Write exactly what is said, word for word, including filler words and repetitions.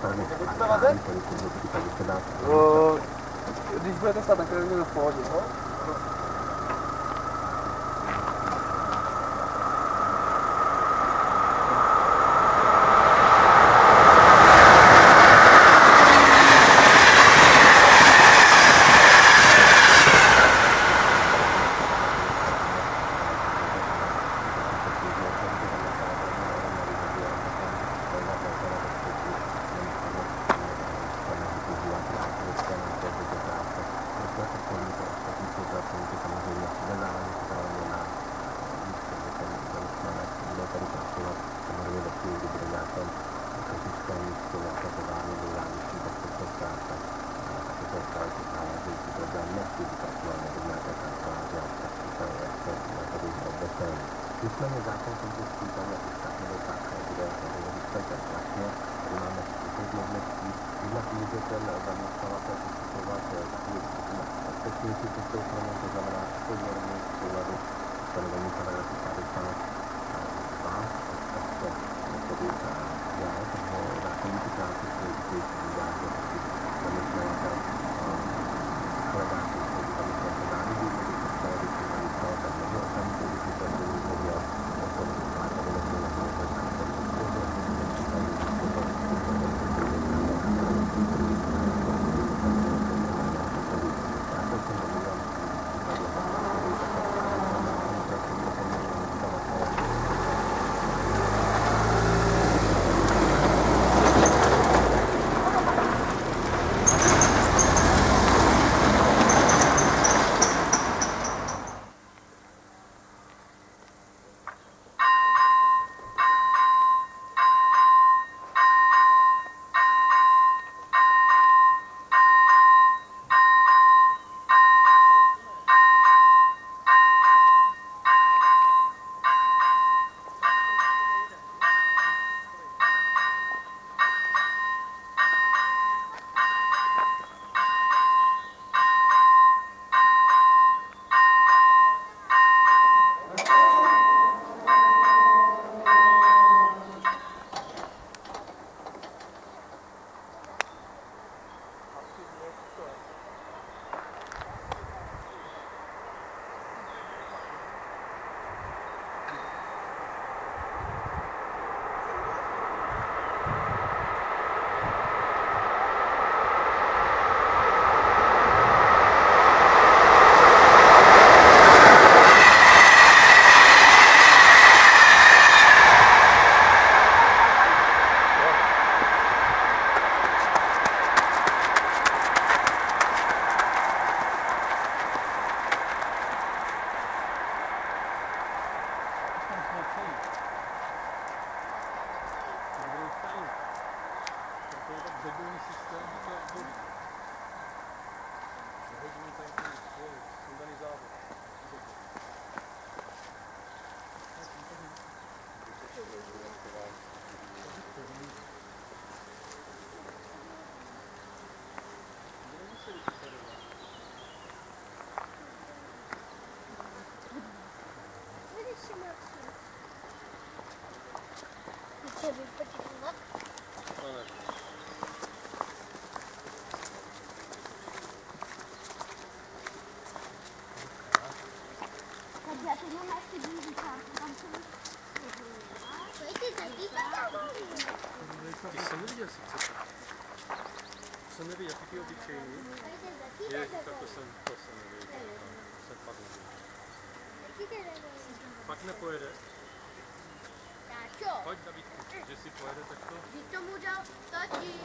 Když budete stát na krajině, je v pohodě, no? Nicméně zákon jsem se zpítal, jak už tak nebo tak, kde vyspěte vlastně, kdy máme způsob možností, jinak může ten zaměstnavatel postupovat takovým způsobem bezpečnější postupem, to znamená podnormní souladu stanovení paragrafu padesát dva, takže tedy já toho zákonníku práci, který když bývá, že zaměstnavatel hledá způsob zaměstnavatel závidí, kdy Pojď, Davidku, že si pojede takto. Vždyť to mu dal tati.